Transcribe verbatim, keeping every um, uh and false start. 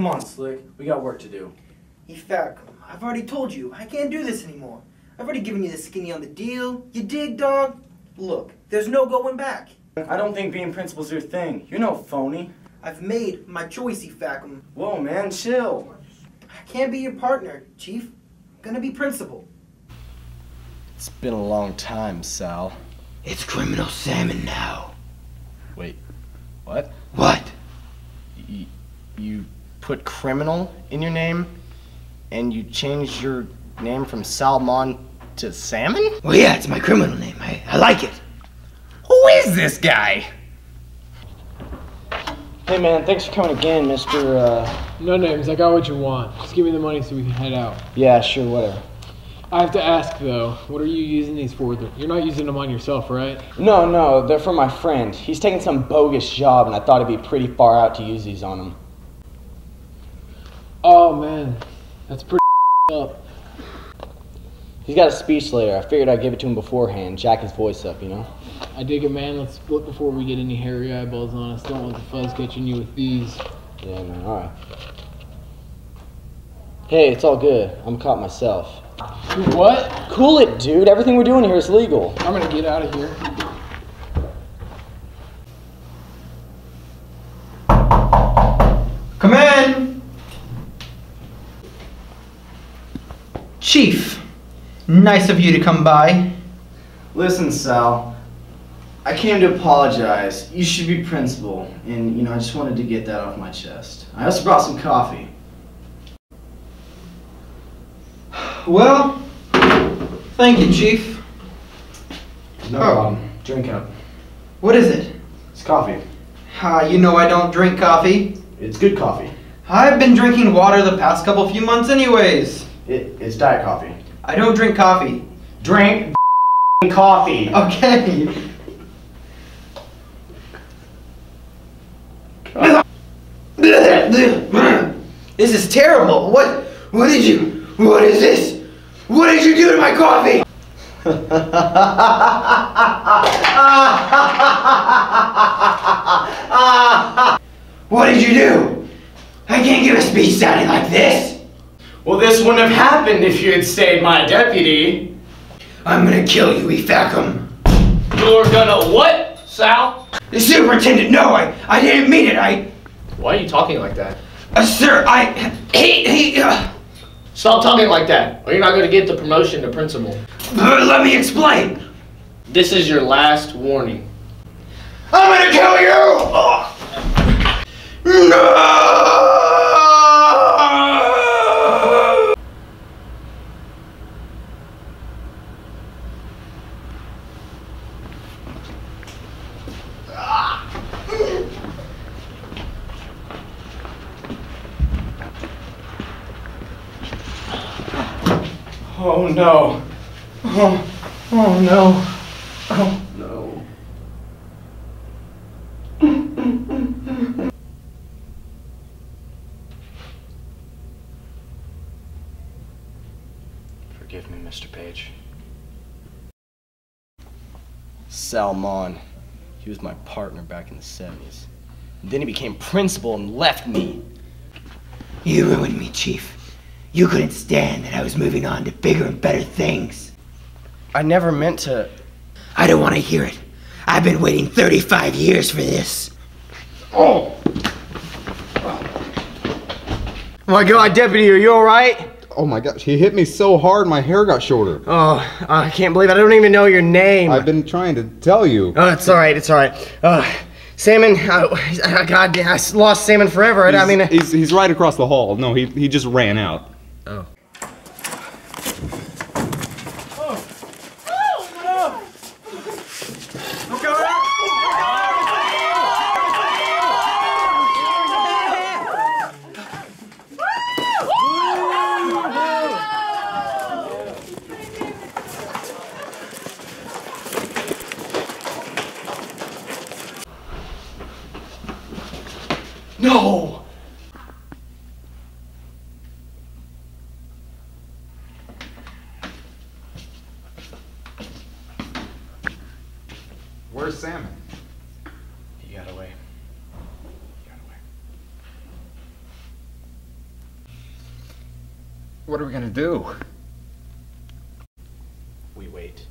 Come on, Slick. We got work to do. Eefacm, I've already told you. I can't do this anymore. I've already given you the skinny on the deal. You dig, dog? Look, there's no going back. I don't think being principal's your thing. You're no phony. I've made my choice, Eefacm. Whoa, man, chill. I can't be your partner, Chief. I'm gonna be principal. It's been a long time, Sal. It's Criminal Salmon now. Wait, what? What? Y- you put criminal in your name, and you changed your name from Sal-Mon to Salmon? Well, yeah, it's my criminal name. I, I like it. Who is this guy? Hey, man, thanks for coming again, Mister Uh... No names, I got what you want. Just give me the money so we can head out. Yeah, sure, whatever. I have to ask, though, what are you using these for? You're not using them on yourself, right? No, no, they're for my friend. He's taking some bogus job, and I thought it'd be pretty far out to use these on him. Oh, man, that's pretty up. He's got a speech later. I figured I'd give it to him beforehand, jack his voice up, you know? I dig it, man. Let's split before we get any hairy eyeballs on us. Don't want the fuzz catching you with these. Yeah, man, alright. Hey, it's all good. I'm caught myself. What? Cool it, dude. Everything we're doing here is legal. I'm gonna get out of here. Come in! Chief, nice of you to come by. Listen, Sal. I came to apologize. You should be principal, and you know I just wanted to get that off my chest. I also brought some coffee. Well, thank you, Chief. No problem. Oh. Drink up. What is it? It's coffee. Ah, uh, you know I don't drink coffee. It's good coffee. I've been drinking water the past couple few months, anyways. It, it's diet coffee. I don't drink coffee. Drink coffee. Okay. This is terrible. What? What did you? What is this? What did you do to my coffee? What did you do? I can't give a speech sounding like this. Well, this wouldn't have happened if you had stayed my deputy. I'm gonna kill you, Eefacm. You're gonna what, Sal? The superintendent. No, I, I didn't mean it. I. Why are you talking like that? Uh, sir, I... He... he uh, Stop talking like that, or you're not going to get the promotion to principal. Uh, let me explain. This is your last warning. I'm going to kill you! Oh. No! Ah. Oh no. Oh, oh no. Oh no. Forgive me, Mister Page. Sal-Mon. He was my partner back in the seventies. And then he became principal and left me. You ruined me, Chief. You couldn't stand that I was moving on to bigger and better things. I never meant to... I don't want to hear it. I've been waiting thirty-five years for this. Oh! Oh my God, Deputy, are you alright? Oh my gosh, he hit me so hard my hair got shorter. Oh, I can't believe it. I don't even know your name. I've been trying to tell you. Oh, it's alright, it's alright. Uh, Salmon, uh, God, I lost Salmon forever. He's, I mean... He's, he's right across the hall. No, he, he just ran out. Oh. Oh. Oh, what up? What's going on? No! Where's Salmon? He got away. He got away. What are we gonna do? We wait.